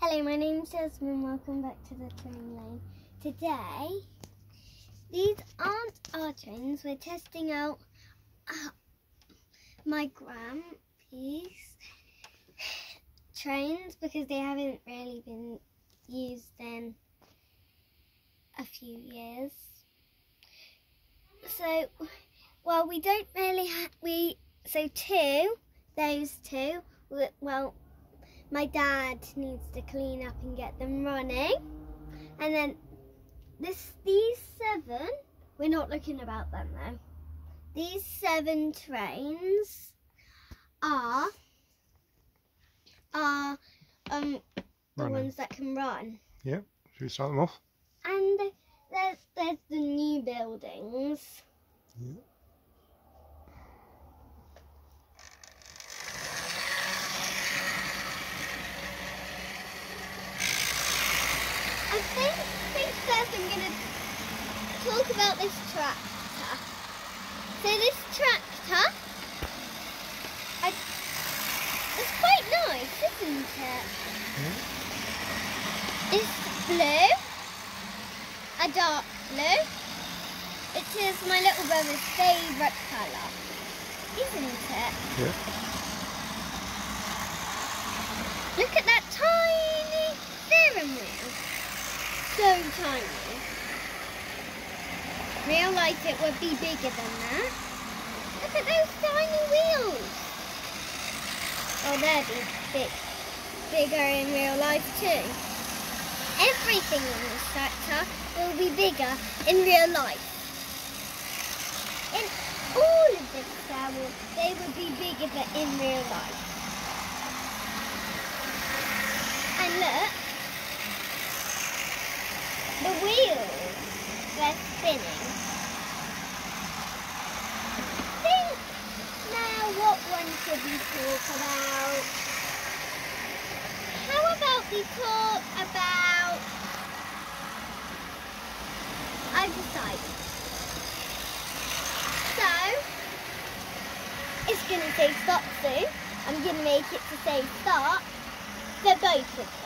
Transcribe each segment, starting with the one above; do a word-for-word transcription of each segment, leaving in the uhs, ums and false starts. Hello, my name's Jasmine and welcome back to The Train Lane. Today, these aren't our trains. We're testing out uh, my Grampy's trains because they haven't really been used in a few years. So, well, we don't really have, we, so two, those two, well, my dad needs to clean up and get them running. And then this, these seven, we're not looking about them though. These seven trains are, are um, the running. ones that can run. Yeah, should we start them off? And there's, there's the new buildings. Yeah. I think, think first I'm going to talk about this tractor. So this tractor, I, it's quite nice, isn't it? Mm-hmm. It's blue, a dark blue. It is my little brother's favourite colour, isn't it? Yeah. Look at that tiny steering wheel. So tiny. Real life it would be bigger than that. Look at those tiny wheels. Oh, they'd be big, bigger in real life too. Everything on this tractor will be bigger in real life. In all of this travel, they would be bigger than in real life. And look. The wheels, they're spinning. Think now what one should we talk about? How about we talk about... I've decided. So, it's going to say stop soon. I'm going to make it to say stop for both of them.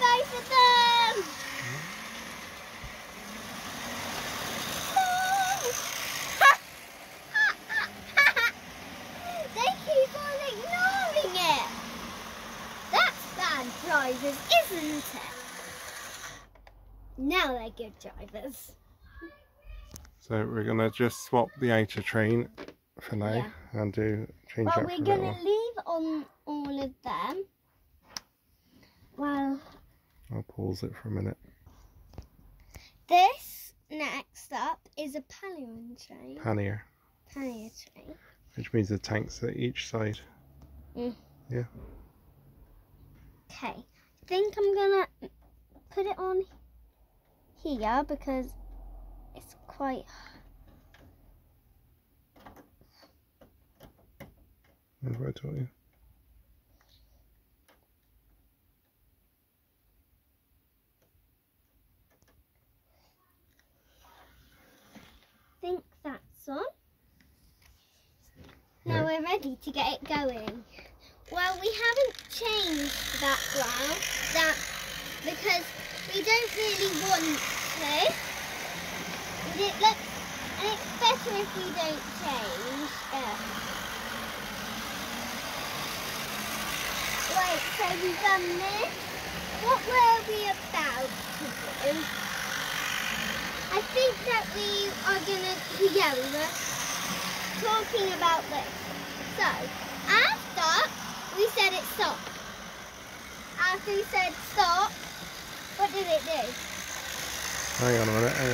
Both of them! They keep on ignoring it! That's bad drivers, isn't it? Now they're good drivers. So we're going to just swap the A T A train for now yeah. and do change well, that for we're going to leave on all of them. Well... I'll pause it for a minute. This next up is a pannier train. Pannier. Pannier train. Which means the tanks at each side. Mm. Yeah. Okay. I think I'm gonna put it on here because it's quite. Remember I told you. On. Now we're ready to get it going. Well, we haven't changed that ground that because we don't really want to. And it looks, and it's better if we don't change. Um, right, so we've done this. What were we about to do? I think that we are going to, yeah, we were talking about this. So, after we said it stopped, after we said stop, what did it do? Hang on a minute, hang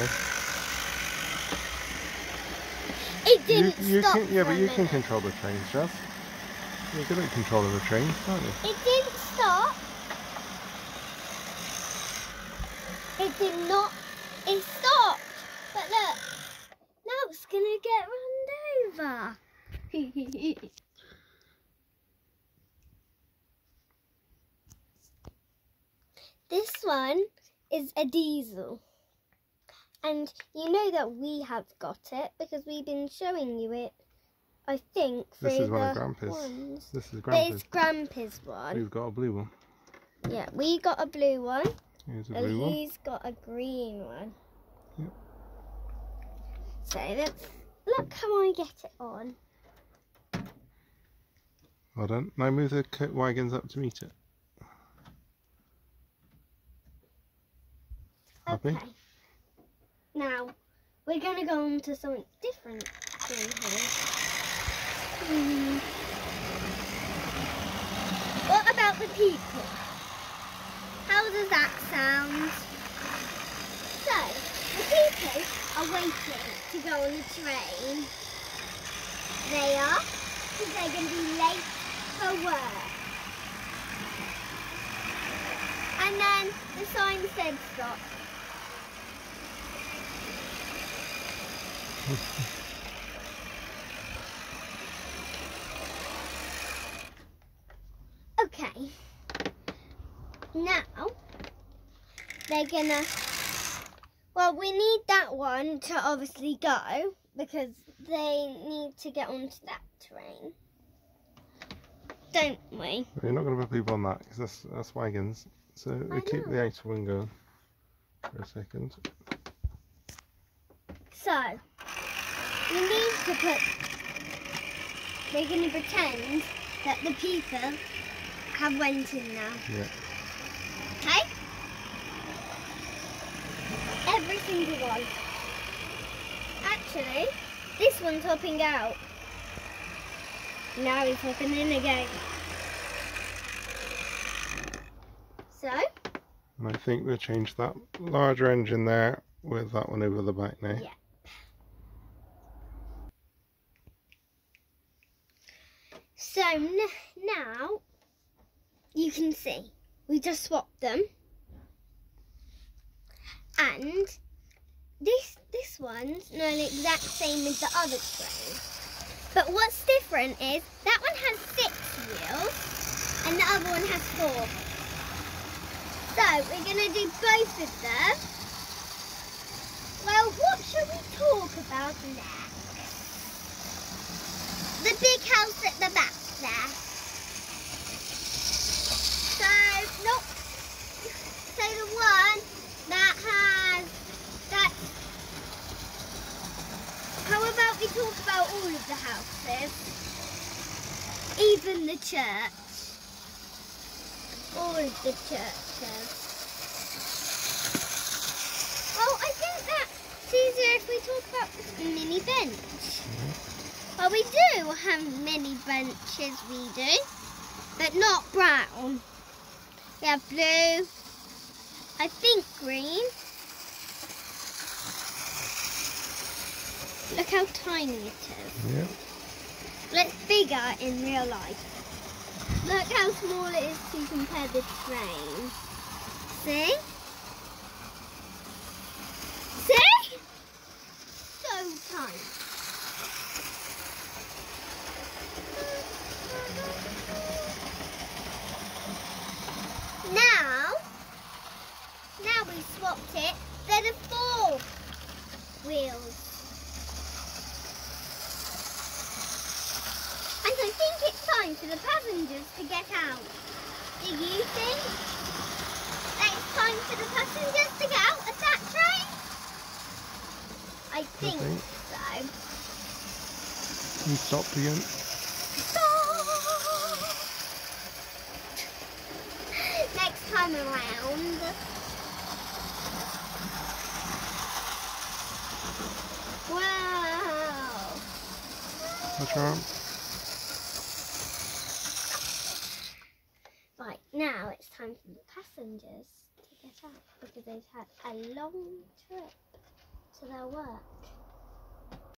on. It didn't you, you stop can, Yeah, but you minute. can control the trains, Jess. You're good at controlling the trains, aren't you? It didn't stop. It did not It stopped, but look, now it's going to get run over. This one is a diesel. And you know that we have got it because we've been showing you it I think this is one of Grampy's. This is Grampy's. But it's Grampy's one. We've got a blue one. Yeah, we got a blue one. Here's a blue and one. He's got a green one. Yep. So let's look how I get it on. Well done. Now move the wagons up to meet it. Happy? Okay. Now we're gonna go on to something different in here. Mm. What about the people? How does that sound? So the people are waiting to go on the train. They are, because they're gonna be late for work. And then the sign said stop. Okay, now they're gonna, well, we need that one to obviously go because they need to get onto that train, don't we? We're not going to put people on that because that's, that's wagons, so we I keep know. the outer one going for a second. So, we need to put, we're going to pretend that the people have went in now. Yeah. Okay? Every single one. Actually, this one's hopping out. Now he's hopping in again. So? And I think we'll change that larger engine there with that one over the back now. Yeah. So now you can see we just swapped them, and this this one's nearly exact same as the other train. But what's different is that one has six wheels and the other one has four. So we're gonna do both of them. Well, what should we talk about next? The big house at the back. There. So, nope. So the one that has, that, how about we talk about all of the houses? Even the church. All of the churches. Well, I think that's easier if we talk about the mini bench. Well, we do have many benches, we do, but not brown. We have blue, I think green. Look how tiny it is. Yeah. It's bigger in real life. Look how small it is to compare the train. See? See? So tiny. Now, now we swapped it, they're the four wheels. And I think it's time for the passengers to get out. Do you think that it's time for the passengers to get out of that train? I think okay. so. You stopped again. Around. Wow! What's wrong? Right, now it's time for the passengers to get out because they've had a long trip to their work.